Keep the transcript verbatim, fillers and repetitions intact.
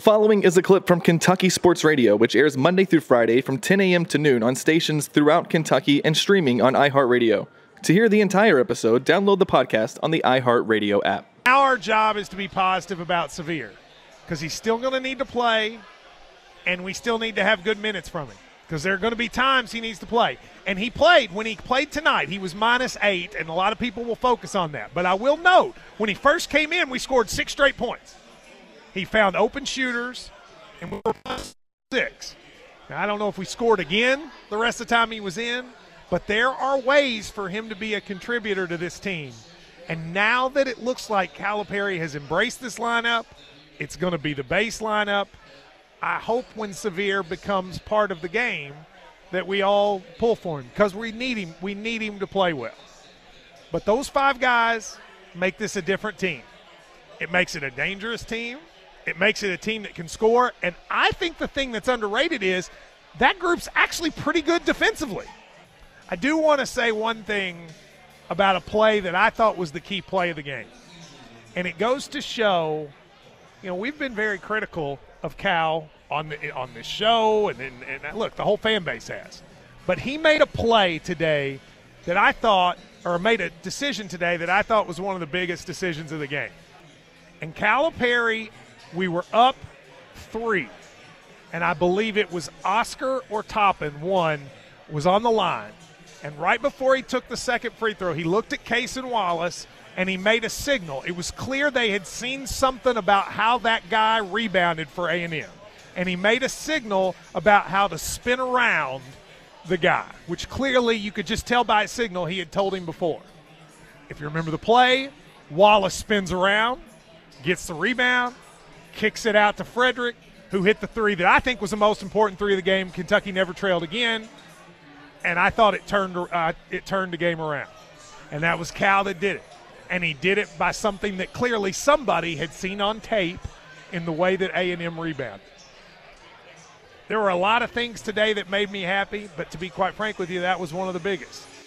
The following is a clip from Kentucky Sports Radio, which airs Monday through Friday from ten a m to noon on stations throughout Kentucky and streaming on iHeartRadio. To hear the entire episode, download the podcast on the iHeartRadio app. Our job is to be positive about Sahvir because he's still going to need to play, and we still need to have good minutes from him because there are going to be times he needs to play. And he played. When he played tonight, he was minus eight, and a lot of people will focus on that. But I will note, when he first came in, we scored six straight points. He found open shooters, and we were minus six. Now, I don't know if we scored again the rest of the time he was in, but there are ways for him to be a contributor to this team. And now that it looks like Calipari has embraced this lineup, it's going to be the base lineup. I hope when Sahvir becomes part of the game that we all pull for him because we need him. We need him to play well. But those five guys make this a different team. It makes it a dangerous team. It makes it a team that can score. And I think the thing that's underrated is that group's actually pretty good defensively. I do want to say one thing about a play that I thought was the key play of the game. And it goes to show, you know, we've been very critical of Cal on the, on this show, and, and, and look, the whole fan base has. But he made a play today that I thought, or made a decision today that I thought was one of the biggest decisions of the game. And Calipari, we were up three, and I believe it was Oscar or Toppin, one, was on the line. And right before he took the second free throw, he looked at Case and Wallace, and he made a signal. It was clear they had seen something about how that guy rebounded for A and M. And he made a signal about how to spin around the guy, which clearly you could just tell by a signal he had told him before. If you remember the play, Wallace spins around, gets the rebound, kicks it out to Frederick, who hit the three that I think was the most important three of the game. Kentucky never trailed again. And I thought it turned uh, it turned the game around. And that was Cal that did it. And he did it by something that clearly somebody had seen on tape in the way that A and M rebounded. There were a lot of things today that made me happy, but to be quite frank with you, that was one of the biggest.